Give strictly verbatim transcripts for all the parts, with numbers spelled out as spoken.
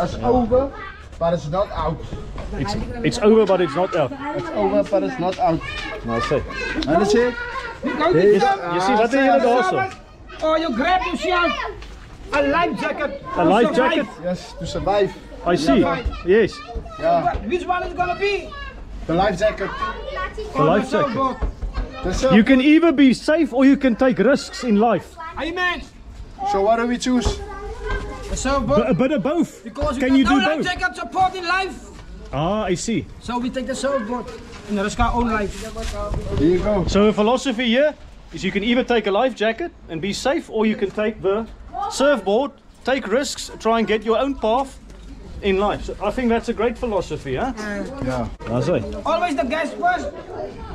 It's over, but it's not out. It's, it's over, but it's not out. It's over, but it's not out. Nou sê. Nou sê. Jy sien wat hier daarso. Oh, you grab yourself a life jacket. A life jacket? Yes, to survive. I see. Yes. Yeah. Which one is going to be? The life jacket. The life jacket. You can either be safe or you can take risks in life. Amen. So what do we choose? A bit of both. Because can you do both? Take up support in life. Ah, I see. So we take the surfboard and risk our own life. There you go. So the philosophy here is you can either take a life jacket and be safe, or you can take the surfboard, take risks, try and get your own path in life. So I think that's a great philosophy, huh? Yeah. I see. Always the guest first.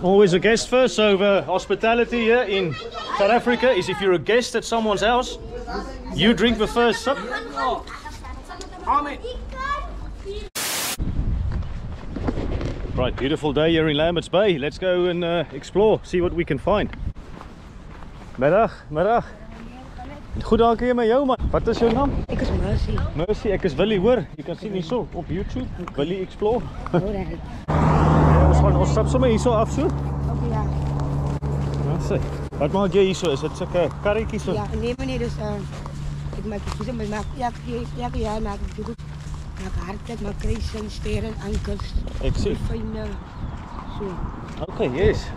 Always a guest first. So the hospitality here in South Africa is if you're a guest at someone's house, you drink the first sip. Oh. Amen. Right, beautiful day here in Lambert's Bay. Let's go and uh, explore, see what we can find. Middag, middag. Goed dag hier met jou man. Wat is jou naam? Ek is Mercy. Mercy, ek is Willie hoor. Jy kan sien hierso op YouTube, Willie Explore. Alright. Ons gaan ons stap sommer hierso af so. Okay, ja. Wat sê? Wat maak jy hierso? Is dit sulke karretjies so? Ja, nee meneer, dis uh, ek maak kies met maak ja, ja, ja, maak goed. Maak hardheid, maak kruis en ster en ankers. Ek sien. Fyn so. Okay, yes.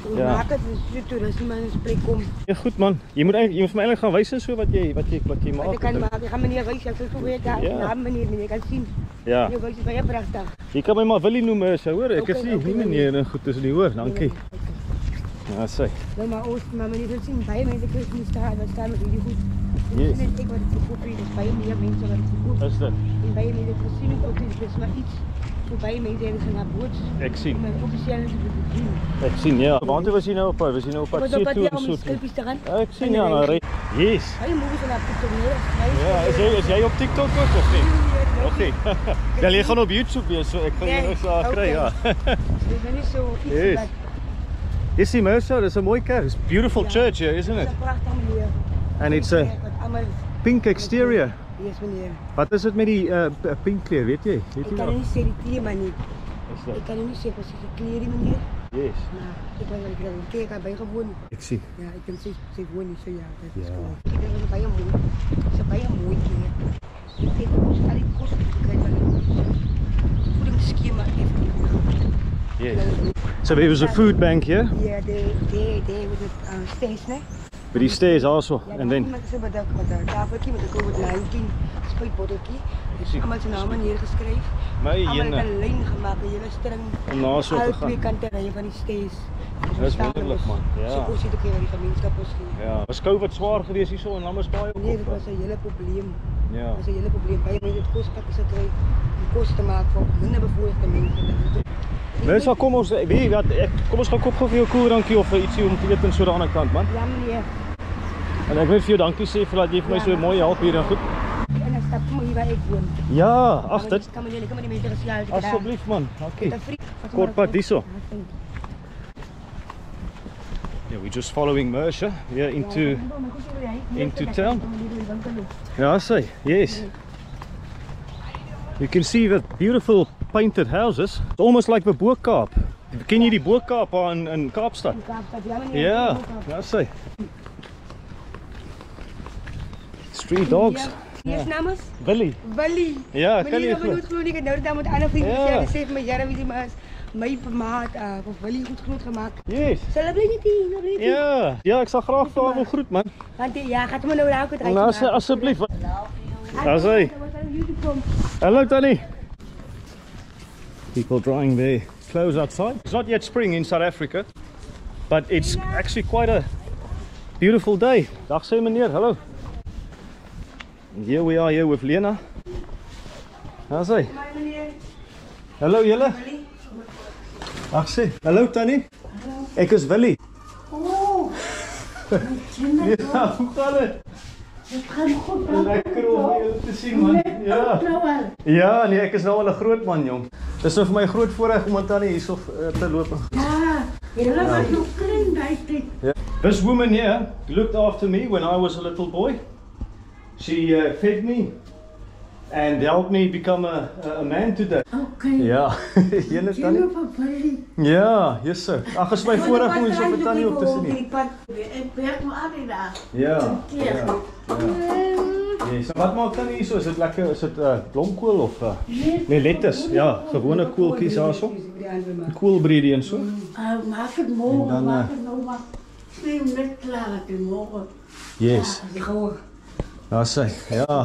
Hoe ja. Maak dit so toerisme in ons plek kom? Ja, goed man. Jy moet eintlik jy moet vir my eintlik gaan wys en so wat jy wat jy wat jy maak. Ek kan maak. Ek gaan meneer wys. Ek sou so weet daar. Ja, meneer, meneer kan sien. Ja. Jy wys baie pragtig. Jy kan my maar Willie noem so hoor. Ek is nie nie meneer goed tussen die hoor. Dankie. Ja, sê. Nou maar ons maar meneer sien baie mense kry nie staan wat staan met die goed. Yes. Dit is ek wat goed vir die baie meer mense wat goed. Is dit? En baie mense sien ook dit is maar iets. Voorbij mee zijn ze naar boord. Ik zie. Mijn officiële ik zie, ja. Want we zien nou op, we zien nou op. Ik zie het toe. Ik zie, ja. Yes. Hij moet ze naar TikTok neer. Ja, is jij op TikTok ook of niet? Oké. Ja, je gaat op YouTube, dus ik ga je nog zo krijgen. Ja. Ik ben niet zo iets. Je ziet Mercia, dat is een mooie kerk. It's a beautiful church here, isn't it? And it's a pink exterior. Yes, meneer. Wat is het met die uh, pink kleur, weet je? Weet ik kan het niet zeggen, die kleur maar niet. Ik kan het niet zeggen, was het kleur, meneer? Yes. Maar ik ben er een keer bij gewonnen. Ik zie. Ja, ik kan zeggen, ze wonen niet zo, ja. Dat is gewoon. Ik denk dat het bij een mooi is. Het is bij een mooi keer. Ik denk dat het alleen kost, ik krijg wel een voedingsschema even niet. Yes. So there was a food bank here? Yeah, they, they, they with the uh, stage, ne? But he stays also, yeah, and then. Met so bedak met daar. Daar word jy met 'n COVID negentien spuitbotteltjie. Dis almal se name neergeskryf. My jene. Almal 'n lyn gemaak, 'n hele string. Om na so te gaan. Al twee kante rye van die stees. Dis wonderlik man. Ja. So goed sit ek hier die gemeenskap ons hier. Ja, was COVID swaar gewees hierso in Lambert's Bay ook. Nee, dit was 'n hele probleem. Ja. Was 'n hele probleem. Baie mense het kospakke se kry om kos te maak vir minder bevoorregte mense. Mense, kom ons, weet wat, kom ons gaan koop vir jou koel dankie of ietsie om te eet en so aan die ander kant man. Ja meneer. En ek wil vir jou dankie sê vir dat jy vir my so mooi help hier en goed. En ek stap kom hier waar ek woon. Ja, ag dit. Kan meneer, kan meneer mense gesels. Asseblief man. Okay. Kort pad hierso. Yeah, we're just following Mercia here into into town. Ja, sê. Yes. You can see the beautiful painted houses. It's almost like the Bo-Kaap. Ken you the Bo-Kaap in, in Kaapstad? Yeah, that's it. Street dogs. Yes, yeah. Namas? Willie. Willie. Yeah, can you hear? Yeah. My maat uh, of Willie goed groot gemaakt. Yes. Celebrity. Yeah. Ja, ik zou graag daar wel groet man. Want ja, gaat me nou raak het uit. Alsjeblieft. That's it. Hello Tanni. People drying their clothes outside. It's not yet spring in South Africa, but it's actually quite a beautiful day. Dag sê meneer, hello. And here we are here with Lena. How's he? Hello julle. Dag sê. Hello Tanni. Hello. Ek is Willie. Oh. Ja, hoe gaan dit? Dit gaan goed. Lekker om jou te sien man. Ja. Ja, nee, ek is nou al 'n groot man jong. Dis nou vir my groot voorreg om aan Tannie hierso te loop. Ja, hulle was nog klein daai tyd. This woman here looked after me when I was a little boy. She uh, fed me, and helped me become a, a man today. Okay. Yeah. You understand? You know, Tannie? Yeah, yes sir. Ag is my voorreg om ons op Tannie op te sien. Ja. Ja. Yes. Wat maak Tannie hierso? Is dit lekker? Is dit uh, blomkool of uh, nee, lettuce? Ja, gewone kooltjies daarso. Koolbreedie en so. Uh, maak dit môre, dan maak dit nou maar. Nee, net klaar dit môre. Yes. Daar sê. Ja.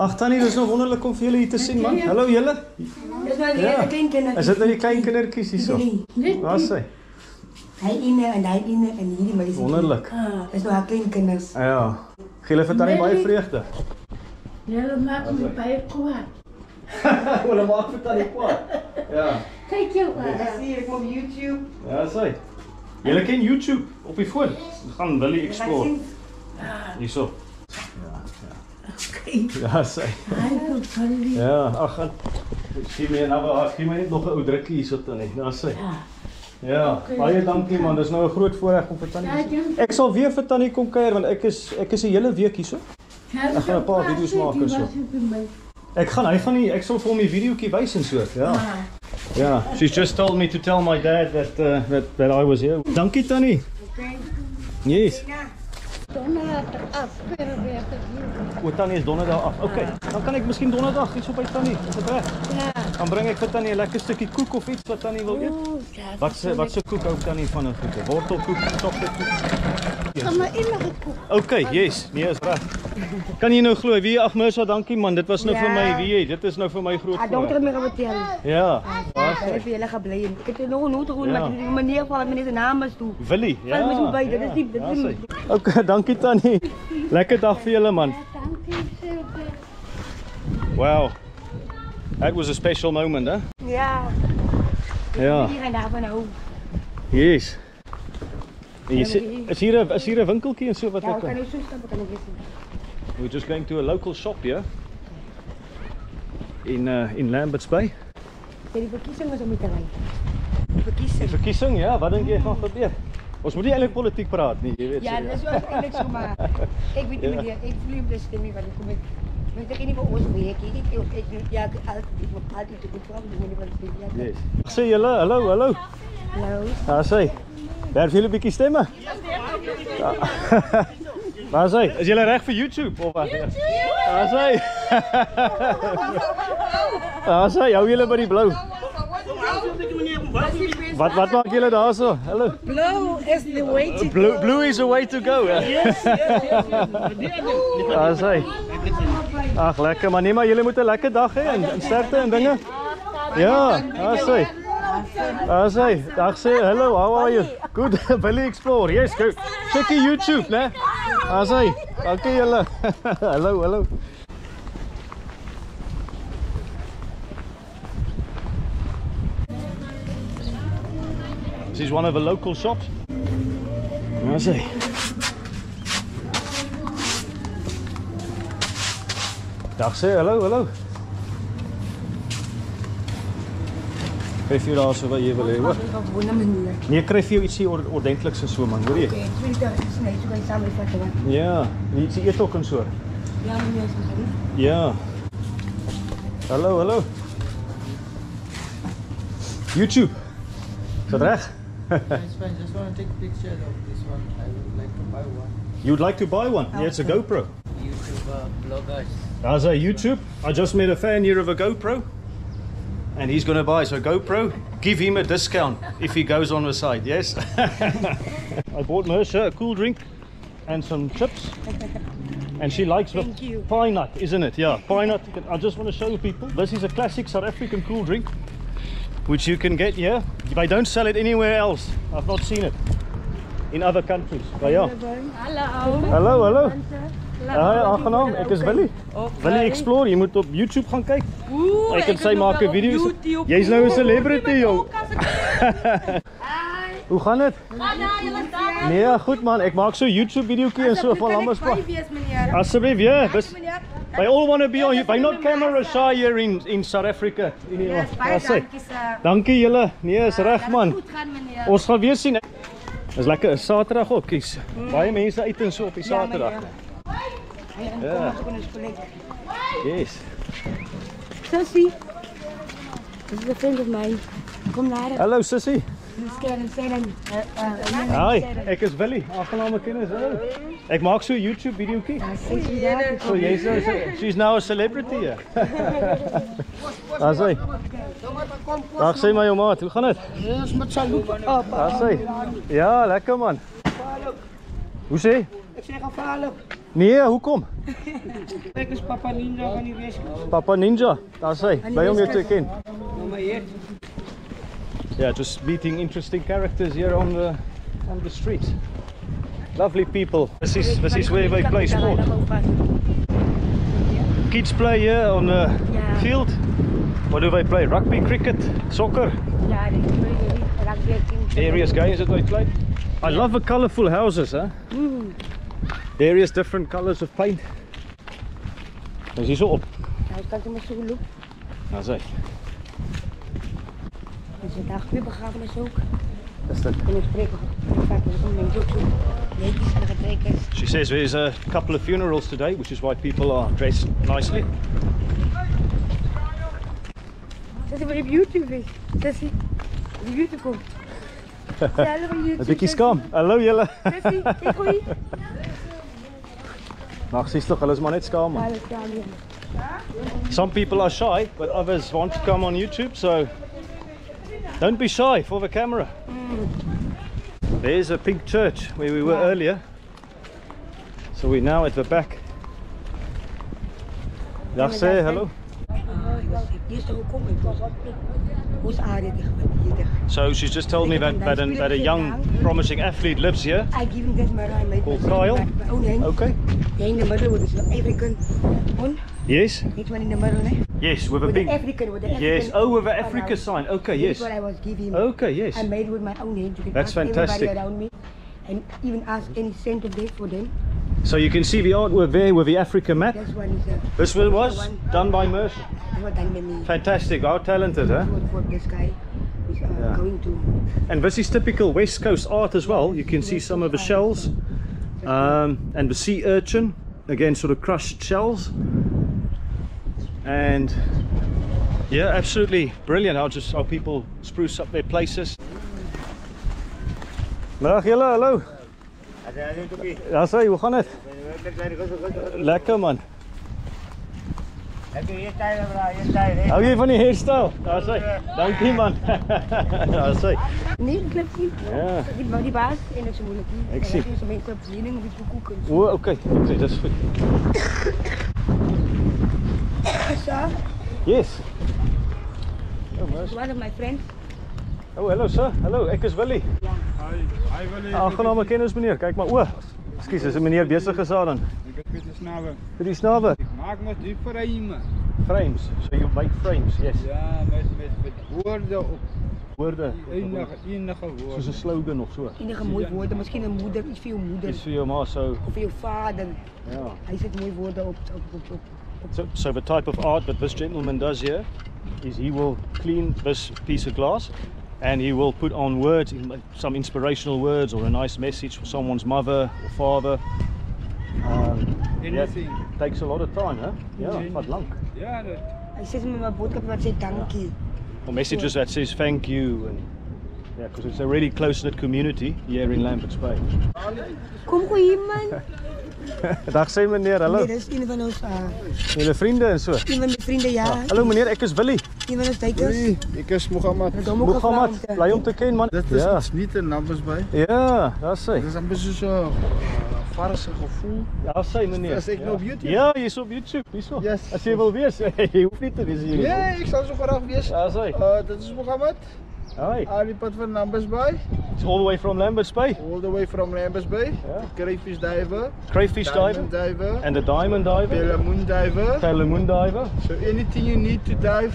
Ag Tannie, dis nog wonderlik om vir julle hier te sien man. Hallo julle. Dis nou die ja. klein kindertjies. Is dit nou die klein kindertjies hierso? Waar is hy? Hy inne en hy inne en hierdie meisie. Wonderlik. Ah, dis nou haar klein kinders. Ah, ja. Gee hulle vir Tannie baie vreugde. Hulle maak my baie kwaad. Hulle maak vir Tannie kwaad. Ja. Kyk jou. Ek sien ek op YouTube. Ja, sê. Julle ken YouTube op die foon. Ons gaan Willie Explore. Hierso. Ja, ja. Okay. Ja, sy. Ja, ag, sien my nou, ag, sien my net nog 'n ou drukkie hierso toe net. Daar sy. Ja. Ja, okay. Baie dankie man. Dis nou 'n groot voorreg om vir Tannie. Ek sal weer vir Tannie kom kuier want ek is ek is 'n hele week hierso. Ek gaan 'n paar video's maak en so. Ek gaan hy gaan nie ek sal vir hom die videoetjie wys en so. Ja. Ja, she's just told me to tell my dad that uh, that that I was here. Dankie Tannie. Okay. Yes. Donderdag af, weer weer. O, Tannie is donderdag af. Okay, dan kan ek miskien donderdag iets op by Tannie. Is dit reg? Ja. Dan bring ek vir Tannie 'n lekker stukkie koek of iets wat Tannie wil eet. Wat se wat se koek hou Tannie van 'n goeie? Wortelkoek, sokkerkoek. Gaan maar enige koek. Okay, yes, nee is reg. Kan jy nou glo? Wie ag Mercy, dankie man. Dit was nou vir my, weet jy, dit is nou vir my groot voorreg. Ah, dankie dat jy my gebetel. Ja. Ek het vir julle gebly en ek het nog nooit gehoor dat die meneer van meneer se naam is toe. Willie. Ja. Val mos by, dit is die dit is. Okay, dankie Tannie. Lekker dag vir julle man. Dankie super. Wow. That was a special moment, eh? Yeah. Yeah. Yes. Is, is here a is here a winkeltjie en so wat ek kan. We're just going to a local shop here. In uh, in Lambert's Bay. Die verkiesing is om te ry. Die verkiesing. Die verkiesing, ja, wat dink jy gaan gebeur? Ons moet nie eintlik politiek praat nie, jy weet. Ja, dis ook eintlik so maar. Ek weet nie meer, ek voel bly stem nie wat ek kom met. Ek dink nie vir ons week hierdie keer ek doen ja al die party te probeer doen wat ek wil. Yes. Sê julle, hallo, hallo. Hallo. Ah sê. Daar julle 'n bietjie stemme? Ja, stemme. Maar sê, is julle reg vir YouTube of wat? Ah sê. Ah sê, hou julle by die blou. Wat wat maak julle daarso? Hallo. Blue is the way to blue, go. Blue is the way to go. Yes, yes, yes. Ah sê. Ag lekker man, nee maar julle moet 'n lekker dag hê en, en sterkte en dinge. Ja, daar sê. Daar sê, dag sê, hello, how are you? Good, Willie Explore. Yes, go. Check your YouTube, né? Daar sê. Okay julle. Hallo, hallo. This is one of the local shops. Daar sê. Dag sê, hallo, hallo. Krijf jy daar so wat jy wil hê, hoor? Nee, krijf jy ietsie ordentliks en so man, hoor jy? Okay, twee dae gesny, so kan jy saam met wat doen. Ja, ietsie eet ook en so. Ja, meneer is begin. Ja. Hallo, hallo. YouTube. Is dit reg? It's fine, just want to take a picture of this one. I would like to buy one. You would like to buy one? Yeah, it's a GoPro. YouTuber, bloggers. As a YouTube, I just made a fan here of a GoPro, and he's going to buy. So GoPro, give him a discount if he goes on the side. Yes. I bought Mercia a cool drink and some chips, and she likes the pine nut, isn't it? Yeah, pine nut. I just want to show people. This is a classic South African cool drink, which you can get here. They don't sell it anywhere else. I've not seen it in other countries. They are. Hello. Hello. Hello. Hi, aangenaam. Ek is Willie. Willie Explore. Jy moet op YouTube gaan kyk. Ek en sy maak 'n video. Jy's nou 'n celebrity jong. Hoe gaan dit? Nee, goed man. Ek maak so 'n YouTube videoetjie en so van Lambert's Bay. Asseblief, ja. They all want to be on you. By not camera shy here in in South Africa. Ja, baie dankie sir. Dankie julle. Nee, is reg man. Ons gaan weer sien. Dis lekker 'n Saterdag ook, kies. Baie mense uit en so op die Saterdag. Yeah. Yes. Sissy. This is a friend of mine. Kom naar. Hallo Sissy. Dis Karen Selen. Hi, ek is Willie. Aangename kennis. Ek maak so 'n YouTube videoetjie. So jy's so she's now a celebrity. Daar sê. Dag sê my jou maat, hoe gaan dit? Ons met Saloop. Daar sê. Ja, lekker man. Hoe sê? Ek sê gaan vaarlik. Nee, hoekom? Ek is Papa Ninja van die West Coast. Papa Ninja. Daar sê. By hom jy te ken. Yeah, just meeting interesting characters here on the on the street. Lovely people. This is this is where they play sport. Kids play here on the yeah. field. What do they play? Rugby, cricket, soccer. Yeah, they play rugby. Various games that they play. I love the colourful houses, huh? Mm. Various different colours of paint. Is he so up? I can't even see look. That's it. Is het daar gebeurbegrafenis ook? Dat is dat. En ik spreek vaak met zo'n mensen ook zo. Ladies en getrekkers. She says there's a couple of funerals today, which is why people are dressed nicely. Sissy, wat op YouTube is. Sissy, op YouTube komt. Een beetje skam. Hallo jullie. Sissy, is goed? Nog sies toch, hulle is maar net skam. Some people are shy, but others want to come on YouTube, so... Don't be shy for the camera. Mm. There's a pink church where we were yeah. earlier. So we're now at the back. Dag sê, hello. So she's just told me that, that, a, that a young, promising athlete lives here. I give him that my called Kyle. Okay. In the middle with the African one. Yes. This one in the middle, eh? Yes, with a with big. The African, with the African. Yes. Oh, with an Africa sign. Okay, yes. That's what I was giving. Okay, yes. I made with my own hands. You can That's ask fantastic. Everybody around me, and even ask any cent of that for them. So you can see the artwork there with the Africa map. This one is. A, this one was one. done by Mercy. Fantastic! How talented, huh? For this guy. Yeah. Going to. And this is typical West Coast art as well. You can see some of the shells um, and the sea urchin, again sort of crushed shells. And yeah, absolutely brilliant how just how people spruce up their places. Dag julle, hallo. Ja, sê, hoe gaan dit? Lekker man. Ek hier tyd bra, hier tyd. Hou jy van die hairstyle? Daar sê. Dankie man. Daar sê. Nee, klip nie. Ja. Dit wou die baas en ek se moeilik. Ek sê so mense klip lening of iets kook. O, okay. Okay, dis goed. Sir? Yes. One of my friends. Oh, hello sir. Hallo, ek is Willie. Ja. Hi. Hi Willie. Aangename kennis meneer. Kyk maar o. Ekskuus, is 'n meneer besig gesaad dan? Ek het die snawe. Vir die snawe. Maak maar die frames. Frames. So you make frames, yes. Ja, met met met woorde op. Woorde. Enige enige woord. Soos 'n slogan of so. Enige mooi woorde, miskien 'n moeder, iets vir jou moeder. Iets vir jou ma sou. Of vir jou vader. Ja. Hy sit mooi woorde op op op op. So, so the type of art that this gentleman does here is he will clean this piece of glass and he will put on words, some inspirational words or a nice message for someone's mother or father. Um, Anything. Yeah, takes a lot of time, huh? Yeah, quite long. Yeah, I says my Bo-Kaap that says thank you. Or messages that says thank you, and yeah, because it's a really close-knit community here in Lambert's Bay. Kom gou hier man. Dag sê meneer, hallo. Dit is een van ons uh julle vriende en so. Een van my vriende, ja. Hallo meneer, ek is Willie. Een van ons duikers. Nee, ek is Muhammad. Muhammad, bly om te ken man. Dit is ons nie in Lambert's Bay. Ja, daar sê. Dis 'n bietjie so varse gevoel. Ja, sê meneer. Is ek nou op YouTube? Ja, jy's op YouTube, hierso. As jy wil wees, jy hoef nie te wees hier. Nee, ek sal so graag wees. Ja, sê. Uh dit is Muhammad. Hi. Ari pad van Lambert's Bay. It's all the way from Lambert's Bay. All the way from Lambert's Bay. Yeah. Crayfish diver. Crayfish diver. diver. And the diamond diver. Pale moon diver. Pale moon diver. So anything you need to dive,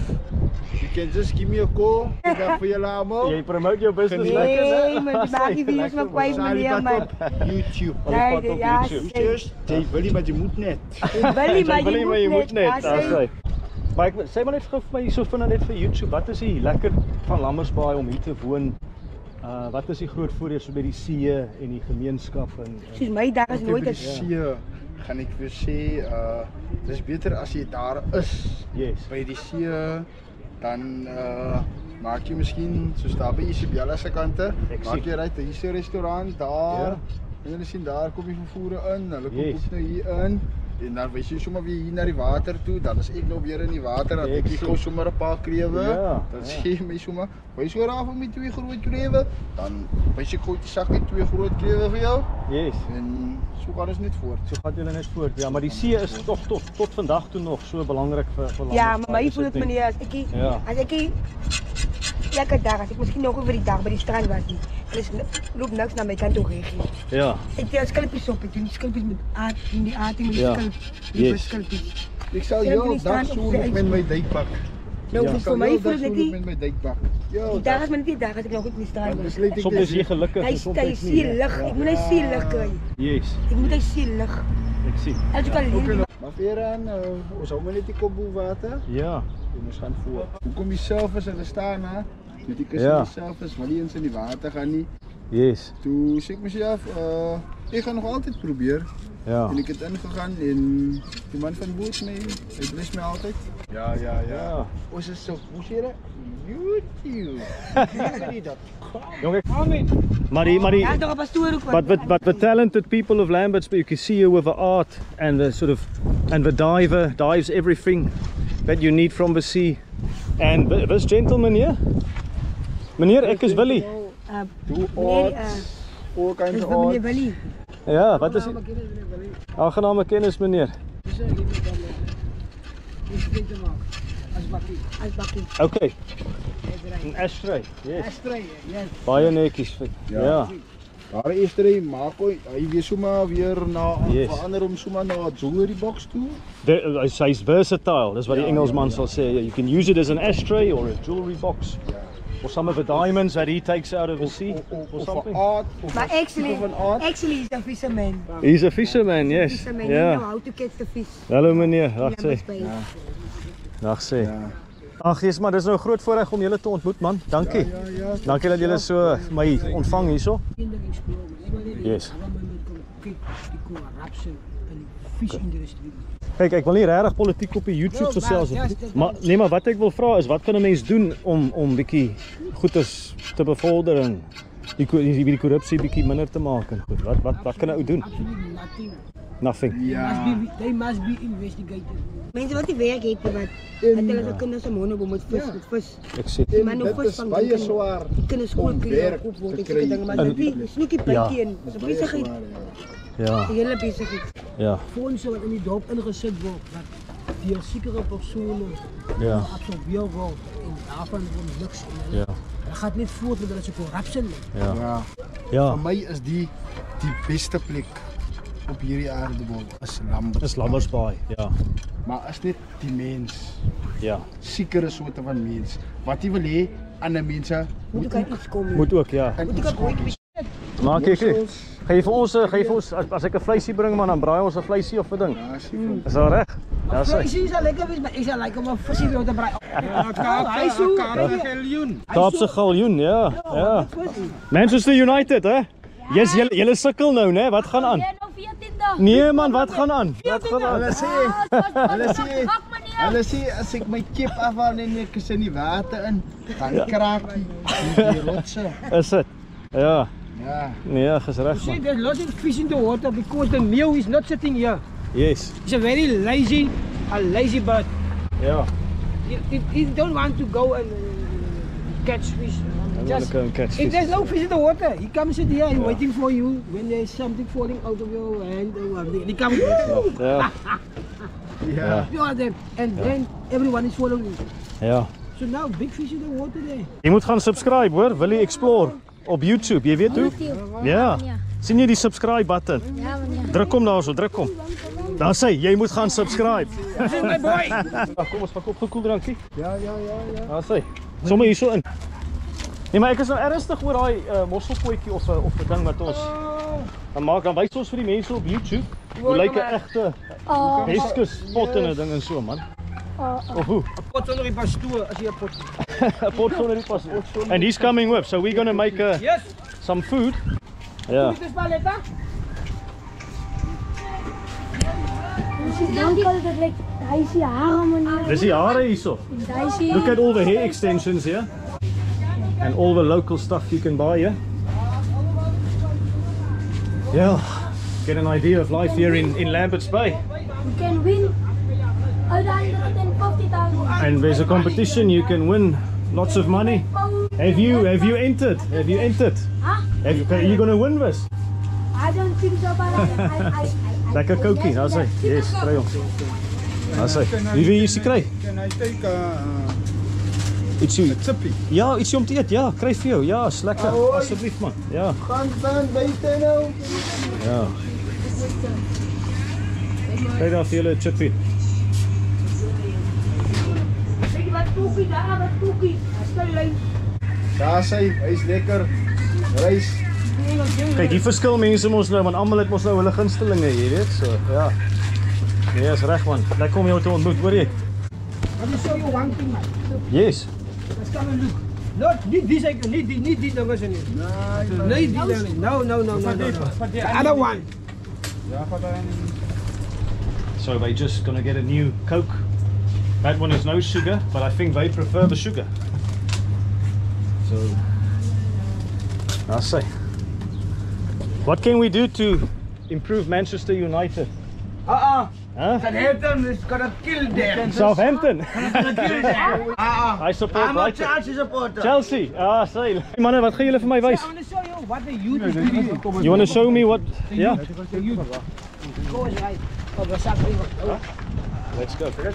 you can just give me a call. Ek gaan vir julle almal. Jy promote jou business lekker. Nee, maar die maak die video's maar kwyt meneer man. YouTube. Al die pad op YouTube. Jy wil nie maar jy moet net. Jy wil nie maar jy moet net. Maar ek sê maar net gou vir my hierso vinnig net vir YouTube. Wat is hier lekker van Lambert's Bay om hier te woon? Uh wat is die groot voordeel so by die see en die gemeenskap en, en Soos my dag is nooit 'n see. gaan ek vir sê, dit is beter as jy daar is, yes. By die see, dan uh, maak jy miskien, soos daar by Isabella se kante, maak jy uit, hier is 'n restaurant, daar, yeah. En jy sien daar kom die vervoere in, hulle kom yes. Ook nou hier in, en dan wys jy sommer weer hier na die water toe, dan is ek nou weer in die water, dan ek gou sommer 'n paar krewe, ja, dan ja. Sê my sommer, wys hoor af met twee groot krewe, dan wys ek gou die sak met twee groot krewe vir jou. Yes. En so gaan ons net voort. So gaan julle net voort. Ja, maar die see is tog tot tot vandag toe nog so belangrik vir vir landbou. Ja, maar my voel dit meneer, as ek hier, ja. As ek hier lekker dag, as ek miskien nog oor die dag by die strand was nie. Dis loop niks na my kant toe reg nie. Ja. Ek het skulptures op, ek doen skulptures met aard, in die aard en met ja. Skulptures. Ek sal jou dag so met my duikpak. Nou ja. Vir my voel dit nie. Met my duikpak. Ja. Die dag is maar net die dag as ek nog goed in die straat was. Soms is jy gelukkig, soms is jy nie. Hy sê lig, ek moet hy sê lig kry. Yes. Ek moet hy sê lig. Ek sien. Ek kan nie. Maar weer aan, ons hou maar net die kop bo water. Ja. Ons gaan voor. Hoe kom jy self as hulle staan na? Met die kussen ja. Zelf is, maar die eens in die water gaan niet. Yes. Toen zei ik mezelf, uh, ik ga nog altijd proberen. Ja. En ik heb ingegaan en die man van Boers mee, hij blest mij altijd. Ja, ja, ja. Hoe is het zo? Hoe is het? YouTube. Jongen, kom niet. Marie, Marie, but, but, but the talented people of Lambert's Bay, you can see you with the art and the sort of, and the diver dives everything that you need from the sea. And this gentleman here, meneer, ek is Willie. Uh, Doe arts, uh, all kinds of arts. Willie. Ja, wat is die? Aangename kennis, meneer. Okay. Een ashtray, yes. Ashtray, yes. Baie netjies. Ja. Daar is ashtray, maak hy weer sommer weer na verander om sommer na 'n jewelry box toe. Hy's versatile, dis wat die Engelsman sal sê. You can use it as an ashtray or a jewelry box. Or some of the diamonds that he takes out of the sea, or, or, or, or something. Art, or but actually, actually he's a fisherman. He's a fisherman, yes. He's a fisherman, yeah. You know how to catch the fish. Hallo meneer, dag sê. Dag sê. Ag, jy's maar dis nou groot voorreg om julle te ontmoet man. Dankie. Ja, ja, ja. Dankie dat julle so my ontvang hierso. Yes. Kijk, ik wil niet erg politiek op je YouTube zelfs. Maar, nee, maar wat ik wil vragen is, wat kunnen mensen doen om, om een beetje goed is te bevorderen? Die, die, die corruptie een beetje minder te maken. Goed, wat, wat, wat kunnen we doen? Nothing. Ja. They must be investigated. Mensen wat die werk hebben, wat hulle ja. Kinders om honde moet vis, ja. Vis. Ek sê, maar nou vis van baie swaar. Kinders skool kry, koop word, ek dink maar dit is nookie bytjie en so besigheid. Ja. Hele besigheid. Ja. Fondse wat in die dorp ingesit word wat deur sekere persone ja. Absorbeer word en daarvan word niks. Ja. Dit gaan net voort met dat se korrupsie. Ja. Ja. Ja. Vir my is die die beste plek. Op hierdie aardebol is Lambert's Bay. Lambert's Bay, ja. Maar is dit die mens? Ja. Sekere soorte van mens. Wat jy wil hê, ander mense moet ook iets kom. Moet ook, ja. Maar kyk, gee vir ons, gee vir ons as ek 'n vleisie bring man, dan braai ons 'n vleisie of 'n ding. Is dit reg? Ja, sê. Vleisie sal lekker wees, maar ek sal like om 'n visie te braai. Ja, Kaapse galjoen. Kaapse galjoen, ja. Ja. Manchester United, hè? Yes, julle sukkel nou, né? Wat gaan aan? Nee man, wat gaan aan? Wat gaan aan? Hulle sê, hulle sê, hulle sê as ek my kip afhaal en ek is in die water in, dan kraak die, die rotse. Is dit? Ja. Ja. Nee, is reg. See, there's lots of fish in the water because the meal is not sitting here. Yes. It's a very lazy, a lazy bird. Yeah. It, it don't want to go and catch fish. Just, if there's no fish in the water, he comes in here, he's yeah. Waiting for you when there's something falling out of your hand or something. He comes yeah. Yeah. Yeah. And then everyone is following you. Yeah. So now big fish in the water there. You moet gaan subscribe hoor, Willie Explore op YouTube, jy weet hoe? Ja. Sien jy die subscribe button? Ja, meneer. Druk hom daarso, druk hom. Dan sê jy moet gaan subscribe. Dis my boy. Kom ons pak op gou koeldrankie. Ja, ja, ja, ja. Dan sê. Sommige hierso in. Nee, maar ek is nou ernstig oor daai uh, mosselpotjie of 'n of 'n ding wat ons oh. Dan maak dan wys ons vir die mense op YouTube hoe oh, lyk 'n egte oh. Weskus pot yes. In 'n ding en so man. Oh, oh. Of hoe? 'n pot sonder die pastoor as jy 'n pot. 'n pot sonder die pastoor. And he's coming with, so we're going to make a, yes. Some food. Ja. Yeah. she's down called it like dicey hair. Dis die hare hierso. Look at all the hair extensions here. And all the local stuff you can buy here. Yeah, get an idea of life here in, in Lambert's Bay. You can win one hundred and fifty thousand. And there's a competition, you can win lots of money. Have you have you entered? Have you entered? Huh? Have you, are you going to win this? I don't think so, but I... I, I like a cookie, yes, I say. Yes, try on. I say. Wie wil jy se kry? Can I take a... It's you. Ja, ietsie om te eet. Ja, kry vir jou. Ja, is lekker. Asseblief man. Ja. Gaan staan buite nou. Ja. Kry daar vir julle chippie. Kyk wat koekie daar, wat koekie. Daar sê hy, hy's lekker. Rys. Kyk, die verskil mense mos nou, want almal het mos nou hulle gunstelinge, jy weet, so ja. Nee, is reg man. Lekker om jou te ontmoet, hoor jy? Let me show you one thing, man. Yes. Let's come and look. Not need this, need this, need this, no, no, no, no, no, no. The other one. So they just gonna get a new Coke. That one is no sugar, but I think they prefer the sugar. So I say, what can we do to improve Manchester United? Uh-uh. Huh? Southampton is gonna kill them. Southampton? Gonna kill them. Uh-uh. I support I'm a Chelsea supporter. Chelsea? Ah, say. Manne, wat gaan julle vir my wys? I want to show you what the youth is doing. You want to show me what? Yeah. Let's go. Work for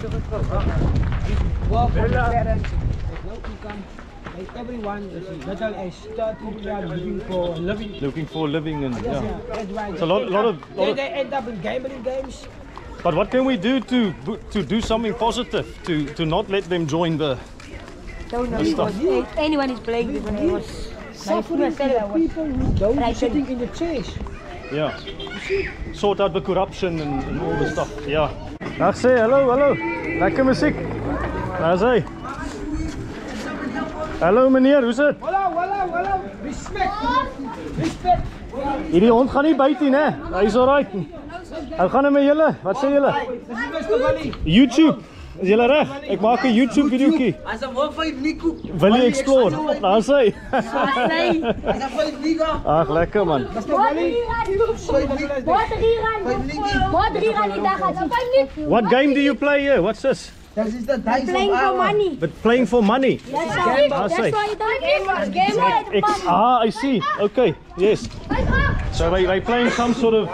the parents. There's no income. Everyone is little as starting to looking for living. Looking for living and yeah. It's a lot, lot of. They end up in gambling games. But what can we do to to do something positive to to not let them join the? Don't know. The anyone is playing with anyone. Suffering people who don't be sitting in the chairs. Yeah. Sort out the corruption and, and all the stuff. Yeah. Dag sê, hello, hello. Lekker musiek. Daar sê. Hallo meneer, hoe's dit? Hallo, hallo, hallo. Respect. Respect. Hierdie hond gaan nie byt nie, né? Hy's alright. Hoe gaan dit met julle? Wat sê julle? YouTube. Is julle reg? Ek maak 'n YouTube videoetjie. As 'n webwerf Nico. Willie Explore. Daar sê. As 'n webwerf Nico. Ag, lekker man. What game do you play here? What's this? This is the dice playing of for money. But playing for money. That's why. That's why you don't game game Ah, I see. Okay. Yes. So they they playing some sort of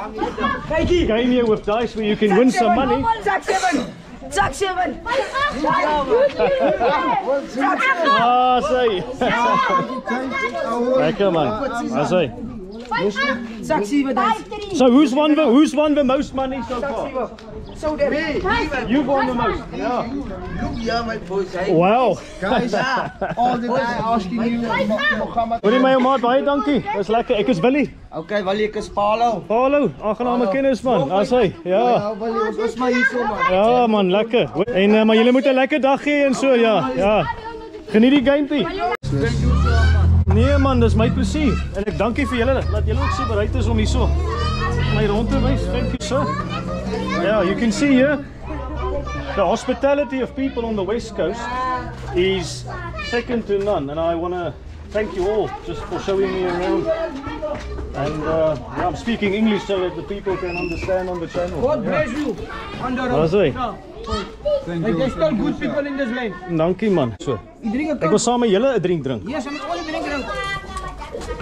game here with dice where you can win some money. Jack seven. Jack seven. Ah, say. Hey, come on. I say. So who's won the who's won the most money so far? So you won the most. Yeah. Look here, my boys. Wow. Guys, all the guys asking you. Hoorie my maat, baie dankie. Dis lekker. Ek is Willie. Okay, Willie, ek is Paulo. Paulo, aangename kennis man. As hy. Ja. Willie, ons is maar hier so man. Ja man, lekker. En maar julle moet 'n lekker dag hê en so ja. Ja. Geniet die gamepie. Nee man, dis my plesier. En ek dankie vir julle dat julle ook so bereid is om hierso my rond te wys. Thank you sir. Yeah, you can see here the hospitality of people on the West Coast is second to none, and I want to thank you all just for showing me around. And uh, yeah, I'm speaking English so that the people can understand on the channel. God bless you. On the road. Thank you. There's still good people in this land. Dankie man. So. Ek wil saam met julle 'n drink drink. Yes, I'm all a drink drink.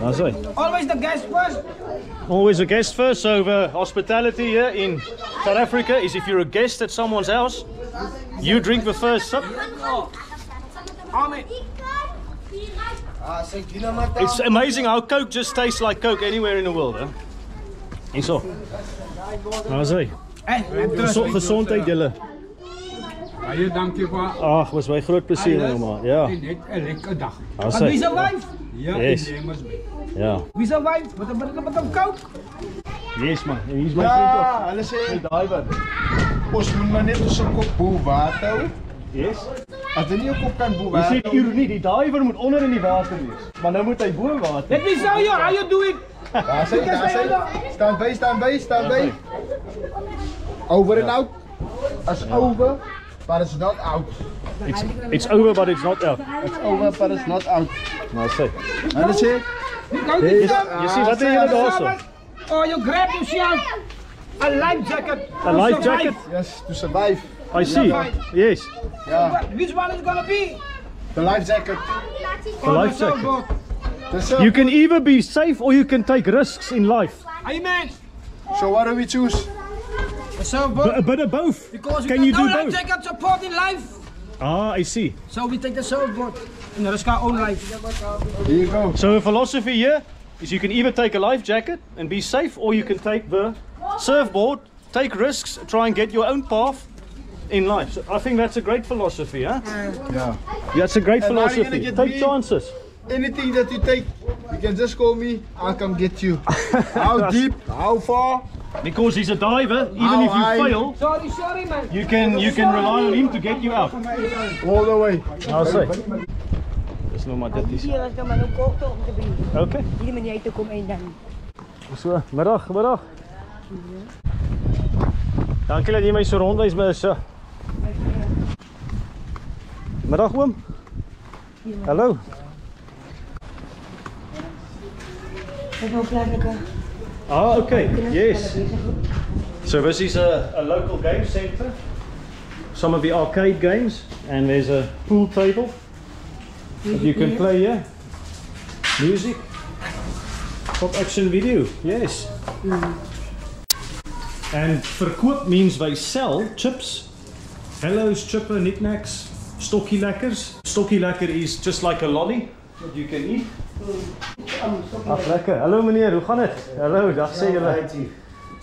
That's right. Always the guest first. Always a guest first. So the hospitality here in South Africa is if you're a guest at someone's house, you drink the first sip. Amen. It's amazing how Coke just tastes like Coke anywhere in the world, huh? That's right. Gesondheid julle. Baie dankie pa. Ag, was my groot plesier nou maar. Ja. Net 'n lekker dag. We survive. Ja, yes. Ja. We survive. Wat 'n bietjie met 'n Coke. Yes man. En hier's my vriend ook. Ja, hulle sê daai wat. Ons moet maar net 'n kop bo water. Yes. As jy nie 'n kop kan bo water. Jy sê ironie, die diver moet onder in die water wees. Maar nou moet hy bo water. Let me show you how you do it. Daar sê, daar sê. Staan by, staan by, staan by. Over and out. It's yeah. over, but it's not out. It's, it's over, but it's not out. It's over, but it's not out. Nou sê. Nou sê. Jy sien wat hier daarso. Oh, you grab yourself a life jacket. A life jacket? Yes, to survive. I see. Yes. Yeah. Which one is going to be? The life jacket. The life jacket. You can either be safe or you can take risks in life. Amen. So what do we choose? A bit of both. Because can you do both? Take up support in life. Ah, I see. So we take the surfboard and risk our own life. Here you go. So the philosophy here is you can either take a life jacket and be safe, or you can take the surfboard, take risks, try and get your own path in life. So I think that's a great philosophy, huh? Yeah. That's a great and philosophy. Take chances. Anything that you take, you can just call me, I'll come get you. How deep, how far? Because he's a diver, even oh, if you I... fail, sorry, sorry, man. you can you can rely on him to get you out. All the way. I'll say. Dis nou maar dit is. Okay. Hierdie manier uit te kom en dan. So, middag, middag. Dankie dat jy my so rondwys, Mercy. Middag oom. Hallo. Ek wil plek ek. Ah, okay, yes. So this is a, a local game center. Some of the arcade games, and there's a pool table that you can play here. Music, pop action video, yes. And verkoop means they sell chips, hellos, chipper, knickknacks, stokkie lekkers. Stokkie lekker is just like a lolly that you can eat. Ach, lekker. Hallo meneer, hoe gaan het? Hallo, dag sê julle.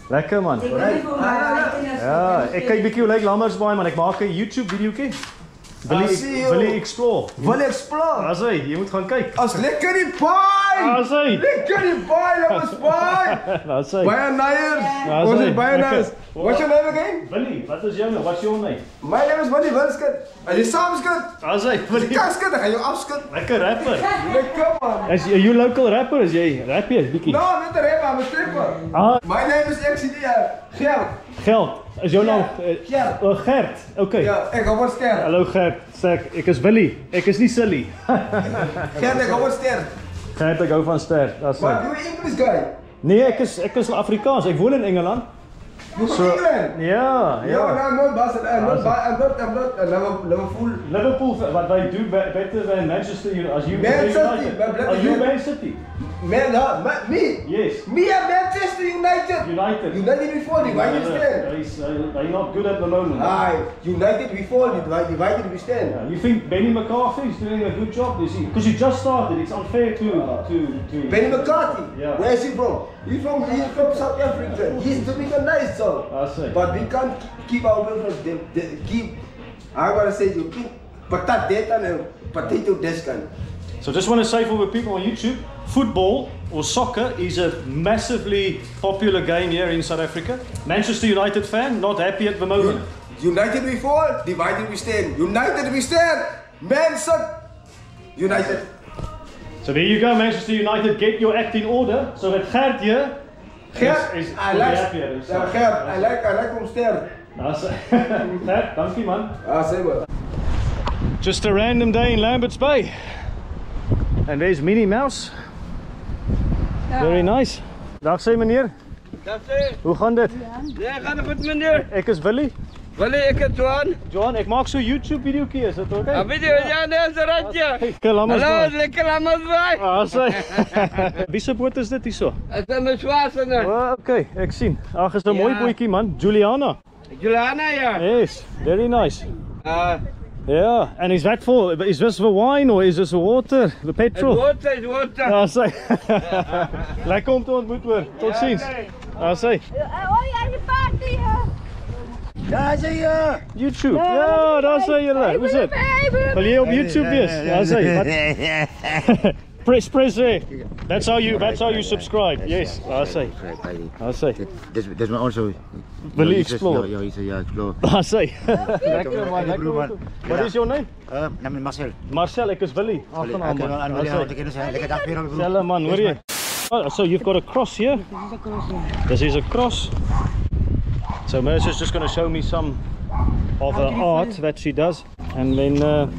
Lekker man. Ja, ek kyk bietjie hoe lyk Lambert's Bay man. Ek maak 'n YouTube videoetjie. Willie Willie Explore. Willie Explore. Asai, jy moet gaan kyk. As lekker die baai. Asai. Lekker die baai, Lambert's Bay. Asai. Baie naiers. Ons is baie naiers. What's your name again? Willie. Wat is jou naam? What's your name? My name is Willie Wilskut. Are you Samskut? Asai. Willie. Kaskut, gaan jy afskut? Lekker rapper. Lekker man. As you a local rapper as jy rapper bietjie. No, not a rapper, I'm a stripper. My name is actually Gert. Gert. Is jou naam Gert? Oh, Gert. Okay. Ja, ek hou van ster. Hallo Gert. Sek, ek is Willie. Ek is nie silly. Gert, ek hou van ster. Gert, ek hou van ster. Asai. What do you English guy? Nee, ek is ek is Afrikaans. Ek woon in Engeland. So, yeah, yeah. No, I'm not Basel. I'm not. I'm not. I'm not. Liverpool. Liverpool. What they do better than Manchester United? Man City. Are you Man City? Man, huh? Me? Yes. Me and Manchester United. United. United before divided we stand. They're not good at the moment. Aye. United before divided we stand. You think Benny McCarthy is doing a good job? Is he? Because he just started. It's unfair to to to. Benny McCarthy. Yeah. Where is he from? He's from he's from South Africa. He's doing a nice job. But we can't keep our business, keep, I want to say, you keep potato and potato deskan. So just want to say for the people on YouTube, football or soccer is a massively popular game here in South Africa. Manchester United fan, not happy at the moment. United we fall, divided we stand. United we stand, Man City, United. So there you go, Manchester United, get your act in order. So that Gert here, Gert, is, is I like happier, so. uh, Gert, I like I like him ster. Gert, thank you man. Ah, say well. Just a random day in Lambert's Bay. And there's Minnie Mouse. Yeah. Very nice. Dag sê meneer. Dag sê. Hoe gaan dit? Ja, gaan dit goed meneer. Ek is Willie. Willie, ek is Joan. Joan, ek maak so 'n YouTube videoetjie, is dit oké? Okay? 'n Video, ja, dis reg ja. Hallo, lekker Lambert's Bay. Ah, sê. Wie se boot is dit hierso? Dit is 'n swaarsener. O, okay, ek sien. Ag, is 'n mooi bootjie man, Juliana. Juliana ja. Yes, very nice. Uh Yeah, and is that for, is this the wine or is this the water, the petrol? It's water, it's water. Ah, sê. Lekker om te ontmoet hoor. Tot ziens. Ah, sê. Hoi, aan die party. Daar sê jy YouTube. Ja, daar sê jy hulle. Hoe sit? Wil jy op YouTube wees? Daar sê. Press press there. That's how you that's how you subscribe. Yes. Daar sê. Daar sê. Dis dis my also Willie Explore. Ja, ja, ja, Explore. Daar sê. Lekker man, lekker man. What is your name? Uh, naam is Marcel. Marcel, ek is Willie. Aangenaam man. Lekker dag weer. Selle man, hoor jy? So you've got a cross here. This is a cross. So Mercy's just going to show me some of her art that she does. And then, uh,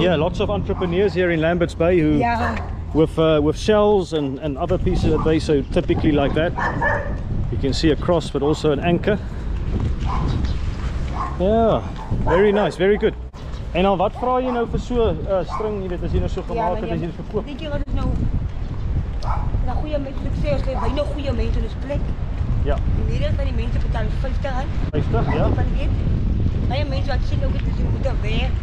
yeah, lots of entrepreneurs here in Lambert's Bay who, yeah. with uh, with shells and, and other pieces that they so typically like that. You can see a cross, but also an anchor. Yeah, very nice, very good. En dan wat vra jy nou vir so 'n uh, string, jy weet, as jy nou so gemaak het, as jy dit verkoop? Weet jy wat is nou? Na goeie mense, ek sê ons lê baie goeie mense in ons plek. Ja. En hierdie van die mense betaal fifty rand. fifty, ja. Van dit. Baie mense wat sien ook dit is moet weg.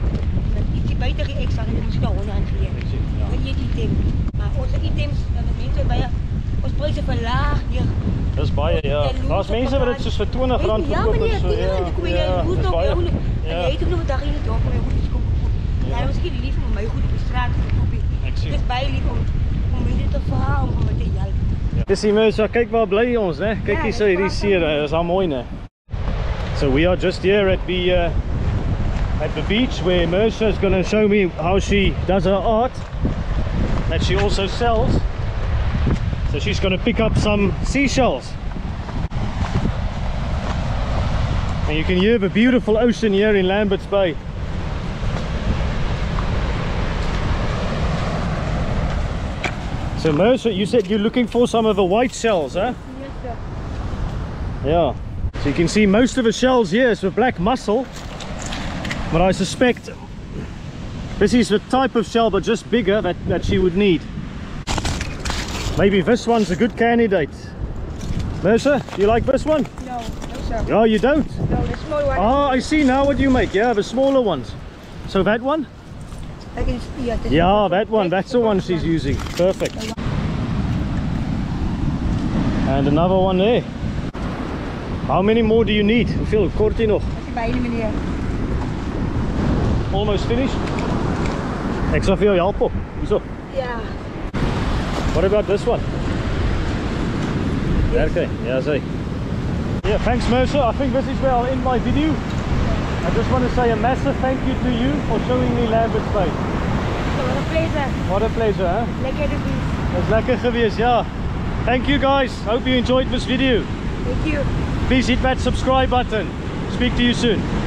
Dat ietsie buite gee ekstra en moet jy nou honderd rand gee. Ja. Weet jy die ding? Maar ons items, dan mense baie ons pryse verlaag hier. Dis baie, ja. Daar's mense wat dit soos vir twintig rand verkoop en so. Ja. Ja. Hoe toe jy hoe Ja. Ik heb nog een dag in het dorp om mijn hoedjes te komen verkopen. Daarom is het heel lief om mijn goed op de straat te verkopen. Het is bij lief om, om jullie te verhalen om het te helpen. Dit is die mensen, kijk wel blij ons, hè? Kijk eens, ja, dit is hier, dat is al mooi, hè? So we are just here at the uh, at the beach where Mercy is going to show me how she does her art that she also sells. So she's going to pick up some seashells. And you can hear the beautiful ocean here in Lambert's Bay. So Mercy, you said you're looking for some of the white shells, huh? Yes, sir. Yeah. So you can see most of the shells here is the black mussel. But I suspect this is the type of shell, but just bigger, that, that she would need. Maybe this one's a good candidate. Mercy, do you like this one? No. Oh, you don't? No, the smaller one. Oh, I see now what you make. Yeah, the smaller ones. So that one? I can see, yeah, yeah, that one. That's the one she's using. Perfect. And another one there. How many more do you need? Hoeveel kort jy nog? Almost finished. Ek sal vir jou help op. Hierso. Yeah. What about this one? Okay. Yeah, see. Yeah, thanks Mercy. I think this is where I'll end my video. I just want to say a massive thank you to you for showing me Lambert's Bay. What a pleasure. What a pleasure, huh? Lekker geweest. That's lekker geweest, yeah. Thank you guys. Hope you enjoyed this video. Thank you. Please hit that subscribe button. Speak to you soon.